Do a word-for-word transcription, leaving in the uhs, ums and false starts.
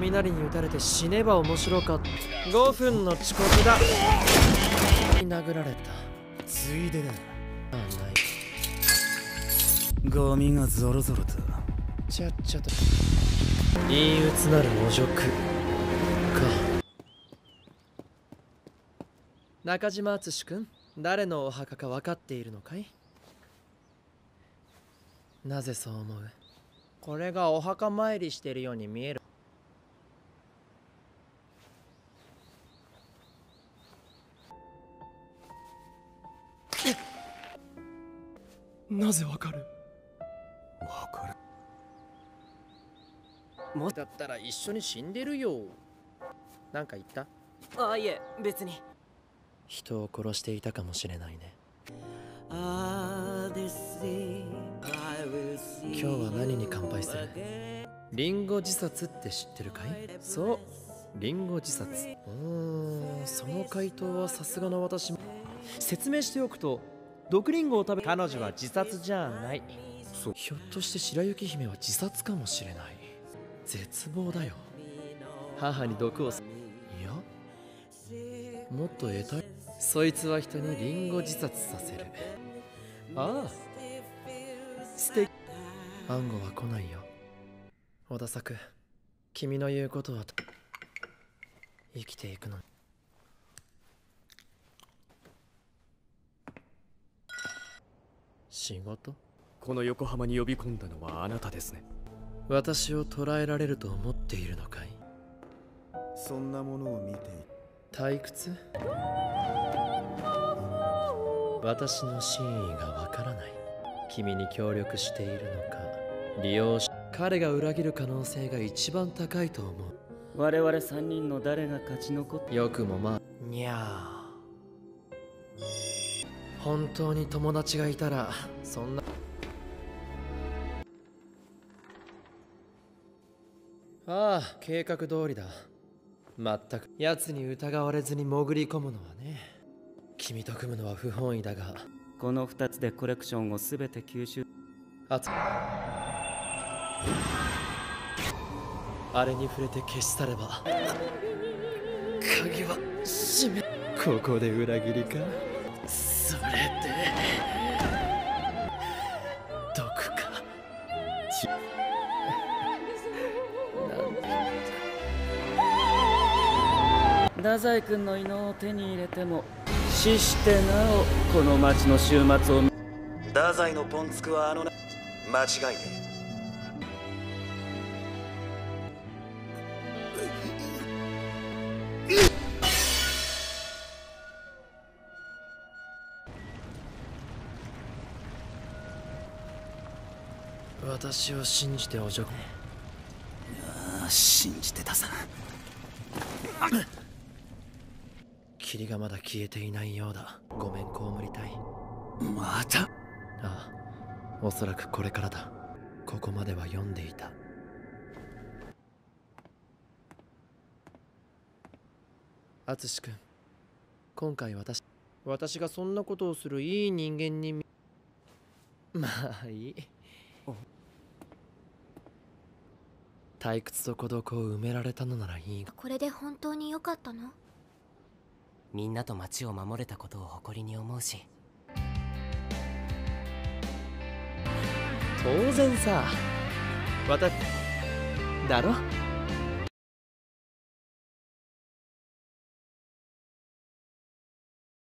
雷に打たれて死ねば面白かった。ごふんの遅刻だ。殴られたついでだ。あないゴミがゾロゾロとちゃっちゃと陰鬱なるお辱か。中島敦君、誰のお墓か分かっているのかい？なぜそう思う？これがお墓参りしてるように見える。なぜわかる？わかる。もだったら一緒に死んでるよ。なんか言った？ああ、いえ、別に。人を殺していたかもしれないね。ああですね。今日は何に乾杯する？リンゴ自殺って知ってるかい？そう、リンゴ自殺。うーん、その回答はさすがの私も。説明しておくと、毒リンゴを食べ、彼女は自殺じゃない。そう、ひょっとして白雪姫は自殺かもしれない。絶望だよ。母に毒をさ、いや、もっと得たい。そいつは人にリンゴ自殺させる。ああ、素敵。暗号は来ないよ。小田作、君の言うことは生きていくの。仕事？この横浜に呼び込んだのはあなたですね。私を捕らえられると思っているのかい？そんなものを見て退屈？私の真意がわからない。君に協力しているのか利用し、彼が裏切る可能性が一番高いと思う。我々三人の誰が勝ち残ってよくもまあにゃー。本当に友達がいたらそんな。ああ、計画通りだ。まったく奴に疑われずに潜り込むのはね。君と組むのは不本意だが、このふたつでコレクションをすべて吸収。あつあれに触れて消し去れば鍵は閉め。ここで裏切りか。それで毒かち太宰君の異能を手に入れても、死してなおこの町の終末を。太宰のポンツクはあのな、間違いねえ。私を信じておじょく。ああ、信じてたさ。霧がまだ消えていないようだ。ごめん、こうむりたい。また？ああ、おそらくこれからだ。ここまでは読んでいた。敦君、今回私私がそんなことをするいい人間に見…まあいい。退屈と孤独を埋められたのならいい。これで本当に良かったの？みんなと町を守れたことを誇りに思うし、当然さ。私だろ？